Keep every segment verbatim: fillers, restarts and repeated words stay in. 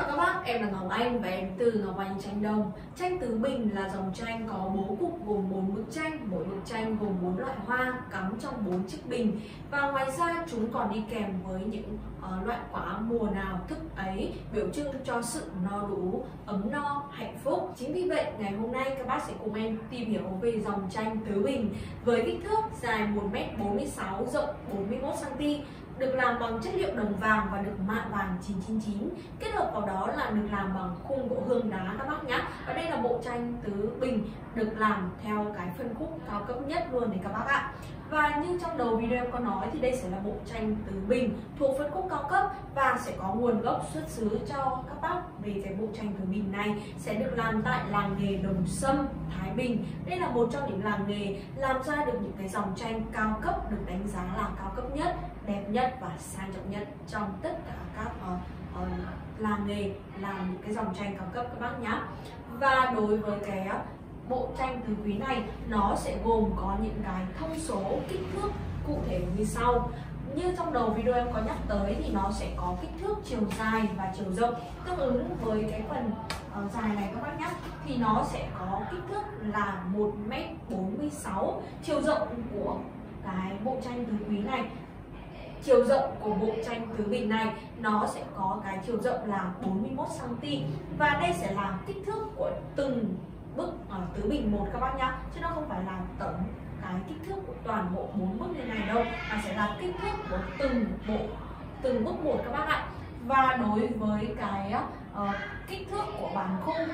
chào các bác, em là Ngọc Anh và em từ Ngọc Anh Tranh Đồng. Tranh Tứ Bình là dòng tranh có bố cục gồm bốn bức tranh, mỗi bức tranh gồm bốn loại hoa cắm trong bốn chiếc bình. Và ngoài ra chúng còn đi kèm với những uh, loại quả mùa nào thức ấy, biểu trưng cho sự no đủ, ấm no, hạnh phúc. Chính vì vậy ngày hôm nay các bác sẽ cùng em tìm hiểu về dòng tranh Tứ Bình với kích thước dài một mét bốn mươi sáu, rộng bốn mươi mốt xăng-ti-mét, được làm bằng chất liệu đồng vàng và được mạ vàng chín chín chín, kết hợp vào đó là được làm bằng khung gỗ hương đá các bác nhé. Và đây là bộ tranh Tứ Bình được làm theo cái phân khúc cao cấp nhất luôn đấy các bác ạ. Và như trong đầu video có nói thì đây sẽ là bộ tranh Tứ Bình thuộc phân khúc cao cấp và sẽ có nguồn gốc xuất xứ cho các bác về cái bộ tranh Tứ Bình này sẽ được làm tại làng nghề Đồng Xâm, Thái Bình. Đây là một trong những làng nghề làm ra được những cái dòng tranh cao cấp được đánh giá là cao cấp nhất, đẹp nhất và sang trọng nhất trong tất cả các uh, uh, làng nghề làm những cái dòng tranh cao cấp các bác nhé. Và đối với cái bộ tranh tứ quý này, nó sẽ gồm có những cái thông số kích thước cụ thể như sau. Như trong đầu video em có nhắc tới thì nó sẽ có kích thước chiều dài và chiều rộng, tương ứng với cái phần uh, dài này các bác nhé, thì nó sẽ có kích thước là một mét bốn mươi sáu. Chiều rộng của cái bộ tranh tứ quý này, chiều rộng của bộ tranh Tứ Bình này nó sẽ có cái chiều rộng là bốn mươi mốt xăng-ti-mét, và đây sẽ là kích thước của từng bức ở Tứ Bình một các bác nhá, chứ nó không phải là tổng cái kích thước của toàn bộ bốn bức như này đâu, mà sẽ là kích thước của từng bộ từng bức một các bác ạ. Và đối với cái uh, kích thước của bản khung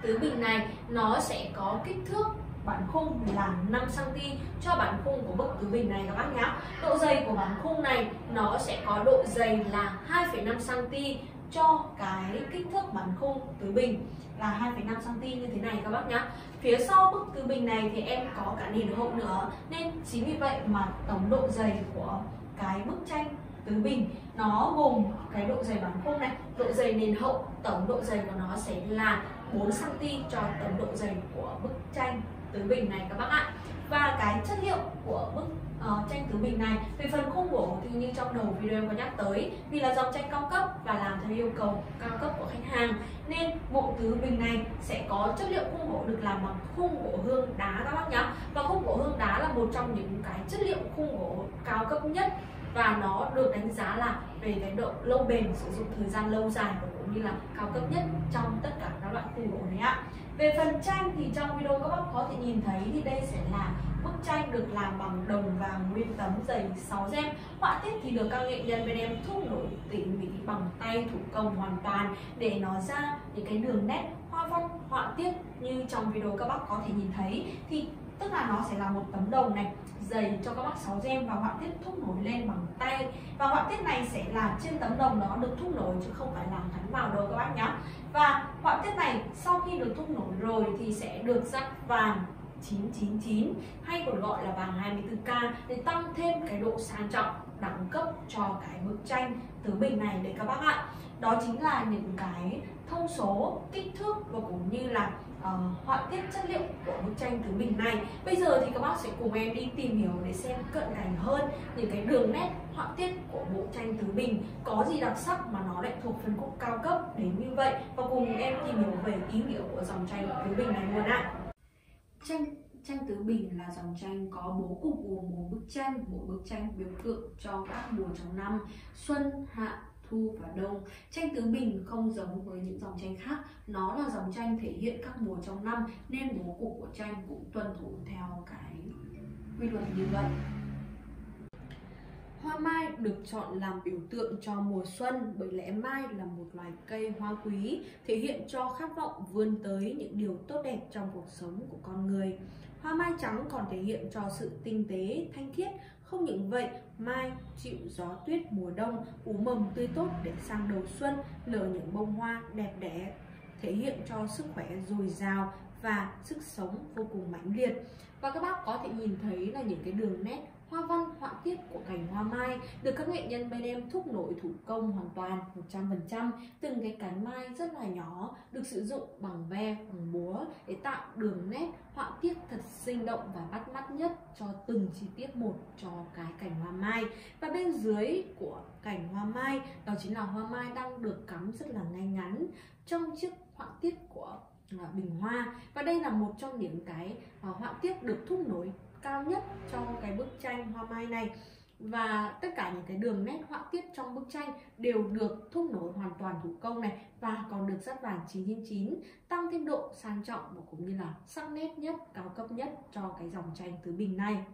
Tứ Bình này, nó sẽ có kích thước bản khung là năm xăng-ti-mét cho bản khung của bức Tứ Bình này các bác nhá. Độ dày của bản khung này nó sẽ có độ dày là hai phẩy năm xăng-ti-mét cho cái kích thước bản khung Tứ Bình là hai phẩy năm xăng-ti-mét như thế này các bác nhá. Phía sau bức Tứ Bình này thì em có cả nền hậu nữa, nên chính vì vậy mà tổng độ dày của cái bức tranh Tứ Bình nó gồm cái độ dày bản khung này, độ dày nền hậu, tổng độ dày của nó sẽ là bốn xăng-ti-mét cho tổng độ dày của bức tranh Tứ Bình này các bác ạ. Và cái chất liệu của bức uh, tranh Tứ Bình này, về phần khung gỗ thì như trong đầu video có nhắc tới, vì là dòng tranh cao cấp và làm theo yêu cầu cao cấp của khách hàng, nên bộ Tứ Bình này sẽ có chất liệu khung gỗ được làm bằng khung gỗ hương đá các bác nhá. Và khung gỗ hương đá là một trong những cái chất liệu khung gỗ cao cấp nhất, và nó được đánh giá là về cái độ lâu bền, sử dụng thời gian lâu dài và cũng như là cao cấp nhất trong tất cả các loại khung gỗ này ạ. Về phần tranh thì trong video các bác có thể nhìn thấy thì đây sẽ là bức tranh được làm bằng đồng vàng nguyên tấm dày sáu gem. Họa tiết thì được các nghệ nhân bên em thúc nổi tỉ mỉ bằng tay thủ công hoàn toàn để nó ra những cái đường nét hoa văn họa tiết như trong video các bác có thể nhìn thấy. Thì tức là nó sẽ là một tấm đồng này dày cho các bác sáu gem và họa tiết thúc nổi lên bằng tay, và họa tiết này sẽ là trên tấm đồng đó được thúc nổi chứ không phải là gắn vào đâu các bác nhé. Và họa tiết này sau khi được thúc nổi rồi thì sẽ được dát vàng chín chín chín hay còn gọi là vàng hai mươi tư ca để tăng thêm cái độ sang trọng đẳng cấp cho cái bức tranh Tứ Bình này đấy các bác ạ. Đó chính là những cái thông số, kích thước và cũng như là Uh, họa tiết chất liệu của bức tranh Tứ Bình này. Bây giờ thì các bác sẽ cùng em đi tìm hiểu để xem cận cảnh hơn những cái đường nét họa tiết của bộ tranh Tứ Bình có gì đặc sắc mà nó lại thuộc phân khúc cao cấp đến như vậy, và cùng em tìm hiểu về ý nghĩa của dòng tranh Tứ Bình này luôn ạ. Tranh tranh Tứ Bình là dòng tranh có bố cục gồm bốn bức tranh, mỗi bức tranh biểu tượng cho các mùa trong năm: xuân, hạ, thu và đông. Tranh Tứ Bình không giống với những dòng tranh khác, nó là dòng tranh thể hiện các mùa trong năm, nên bố cục của tranh cũng tuân thủ theo cái quy luật như vậy. Hoa mai được chọn làm biểu tượng cho mùa xuân, bởi lẽ mai là một loài cây hoa quý, thể hiện cho khát vọng vươn tới những điều tốt đẹp trong cuộc sống của con người. Hoa mai trắng còn thể hiện cho sự tinh tế, thanh khiết. Không những vậy, mai chịu gió tuyết mùa đông, ú mầm tươi tốt để sang đầu xuân nở những bông hoa đẹp đẽ, thể hiện cho sức khỏe dồi dào và sức sống vô cùng mãnh liệt. Và các bác có thể nhìn thấy là những cái đường nét Hoa văn, họa tiết của cành hoa mai được các nghệ nhân bên em thúc nổi thủ công hoàn toàn một trăm phần trăm. Từng cái cánh mai rất là nhỏ, được sử dụng bằng ve, bằng búa để tạo đường nét, họa tiết thật sinh động và bắt mắt nhất cho từng chi tiết một cho cái cành hoa mai. Và bên dưới của cành hoa mai, đó chính là hoa mai đang được cắm rất là ngay ngắn trong chiếc họa tiết của bình hoa. Và đây là một trong những cái họa tiết được thúc nổi cao nhất trong cái bức tranh hoa mai này, và tất cả những cái đường nét họa tiết trong bức tranh đều được thúc nổi hoàn toàn thủ công này, và còn được dát vàng chín chín chín tăng thêm độ sang trọng và cũng như là sắc nét nhất, cao cấp nhất cho cái dòng tranh Tứ Bình này.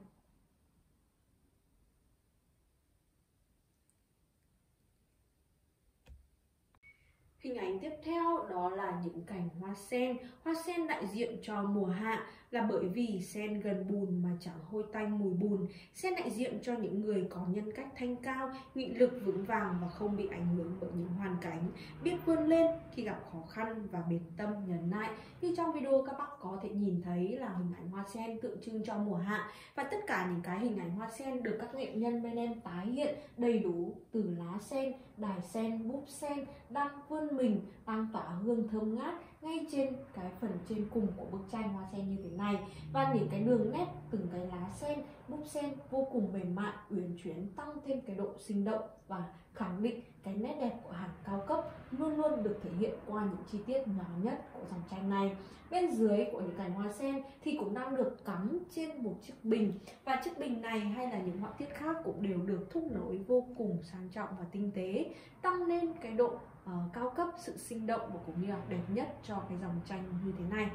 Hình ảnh tiếp theo đó là những cành hoa sen. Hoa sen đại diện cho mùa hạ là bởi vì sen gần bùn mà chẳng hôi tanh mùi bùn. Sen đại diện cho những người có nhân cách thanh cao, nghị lực vững vàng và không bị ảnh hưởng bởi những hoàn cảnh, biết vươn lên khi gặp khó khăn và bền tâm nhẫn nại. Như trong video các bác có thể nhìn thấy là hình ảnh hoa sen tượng trưng cho mùa hạ, và tất cả những cái hình ảnh hoa sen được các nghệ nhân bên em tái hiện đầy đủ, từ lá sen, đài sen, búp sen đang vươn mình, đang tỏa hương thơm ngát ngay trên cái phần trên cùng của bức tranh hoa sen như thế này. Và những cái đường nét từng cái lá sen, búp sen vô cùng mềm mại, uyển chuyển, tăng thêm cái độ sinh động và khẳng định cái nét đẹp của hàng cao cấp luôn luôn được thể hiện qua những chi tiết nhỏ nhất của dòng tranh này. Bên dưới của những cành hoa sen thì cũng đang được cắm trên một chiếc bình, và chiếc bình này hay là những họa tiết khác cũng đều được thúc nổi vô cùng sang trọng và tinh tế, tăng lên cái độ Uh, cao cấp, sự sinh động và cũng như là đẹp nhất cho cái dòng tranh như thế này.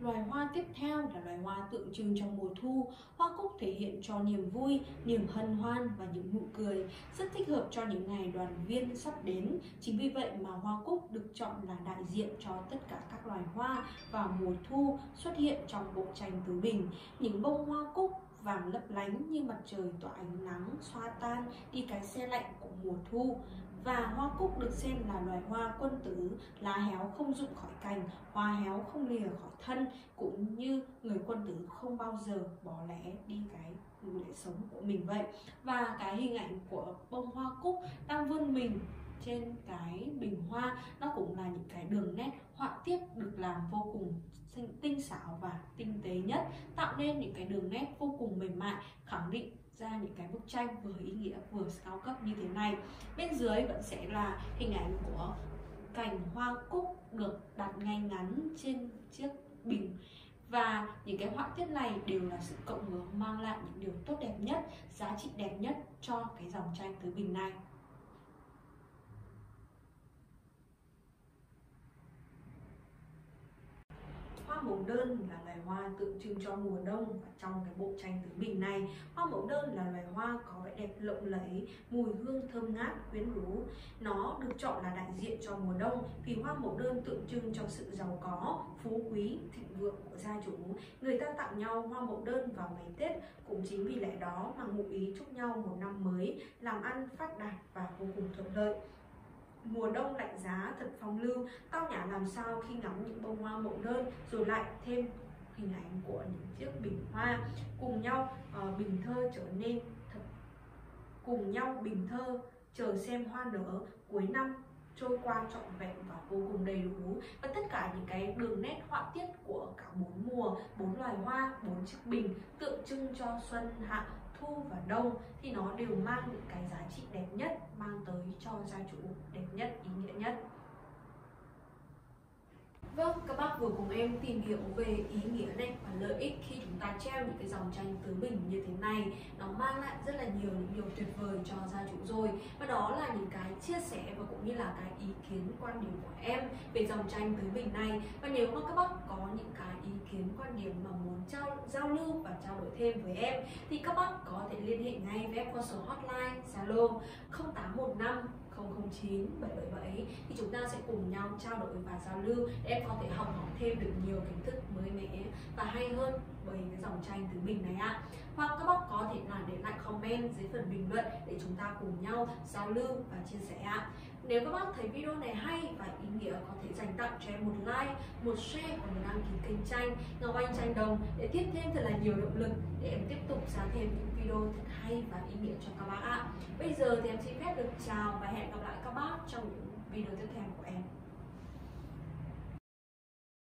Loài hoa tiếp theo là loài hoa tượng trưng trong mùa thu. Hoa cúc thể hiện cho niềm vui, niềm hân hoan và những nụ cười, rất thích hợp cho những ngày đoàn viên sắp đến. Chính vì vậy mà hoa cúc được chọn là đại diện cho tất cả các loài hoa vào mùa thu xuất hiện trong bộ tranh Tứ Bình. Những bông hoa cúc vàng lấp lánh như mặt trời tỏa ánh nắng xoa tan đi cái se lạnh của mùa thu. Và hoa cúc được xem là loài hoa quân tử, lá héo không rụng khỏi cành, hoa héo không lìa khỏi thân, cũng như người quân tử không bao giờ bỏ lẽ đi cái lẽ sống của mình vậy. Và cái hình ảnh của bông hoa cúc đang vươn mình trên cái bình hoa, nó cũng là những cái đường nét họa tiết được làm vô cùng tinh xảo và tinh tế nhất, tạo nên những cái đường nét vô cùng mềm mại, khẳng định ra những cái bức tranh vừa ý nghĩa vừa cao cấp như thế này. Bên dưới vẫn sẽ là hình ảnh của cành hoa cúc được đặt ngay ngắn trên chiếc bình, và những cái họa tiết này đều là sự cộng hưởng mang lại những điều tốt đẹp nhất, giá trị đẹp nhất cho cái dòng tranh Tứ Bình này. Hoa mẫu đơn là loài hoa tượng trưng cho mùa đông, và trong cái bộ tranh Tứ Bình này, hoa mẫu đơn là loài hoa có vẻ đẹp lộng lẫy, mùi hương thơm ngát quyến rũ. Nó được chọn là đại diện cho mùa đông vì hoa mẫu đơn tượng trưng cho sự giàu có, phú quý, thịnh vượng của gia chủ. Người ta tặng nhau hoa mẫu đơn vào ngày Tết, cũng chính vì lẽ đó mà ngụ ý chúc nhau một năm mới làm ăn phát đạt và vô cùng thuận lợi. Mùa đông lạnh giá thật phong lưu, tao nhã làm sao khi ngắm những bông hoa mẫu đơn, rồi lại thêm hình ảnh của những chiếc bình hoa cùng nhau uh, bình thơ trở nên thật cùng nhau bình thơ chờ xem hoa nở, cuối năm trôi qua trọn vẹn và vô cùng đầy đủ. Và tất cả những cái đường nét họa tiết của cả bốn mùa, bốn loài hoa, bốn chiếc bình tượng trưng cho xuân hạ thu và đông thì nó đều mang những cái giá trị đẹp nhất, mang tới cho gia chủ đẹp nhất, ý nghĩa nhất. Vâng, các bác vừa cùng em tìm hiểu về ý nghĩa này và lợi ích khi chúng ta treo những cái dòng tranh Tứ Bình như thế này. Nó mang lại rất là nhiều những điều tuyệt vời cho gia chủ rồi. Và đó là những cái chia sẻ và cũng như là cái ý kiến, quan điểm của em về dòng tranh Tứ Bình này. Và nếu mà các bác có những cái ý kiến, quan điểm mà muốn trao, giao lưu và trao đổi thêm với em thì các bác có thể liên hệ ngay với em qua số hotline Zalo không tám một năm không không chín bảy bảy bảy thì chúng ta sẽ cùng nhau trao đổi và giao lưu để em có thể học hỏi thêm được nhiều kiến thức mới mẻ và hay hơn với cái dòng tranh Tứ Bình này ạ. À. Hoặc các bác có thể là để lại comment dưới phần bình luận để chúng ta cùng nhau giao lưu và chia sẻ ạ. À. Nếu các bác thấy video này hay và ý nghĩa, có thể dành tặng cho em một like, một share và một đăng ký kênh tranh Ngọc Anh Tranh Đồng để tiếp thêm thật là nhiều động lực để em tiếp tục ra thêm những video thật hay và ý nghĩa cho các bác ạ. Bây giờ thì em xin phép được chào và hẹn gặp lại các bác trong những video tiếp theo của em.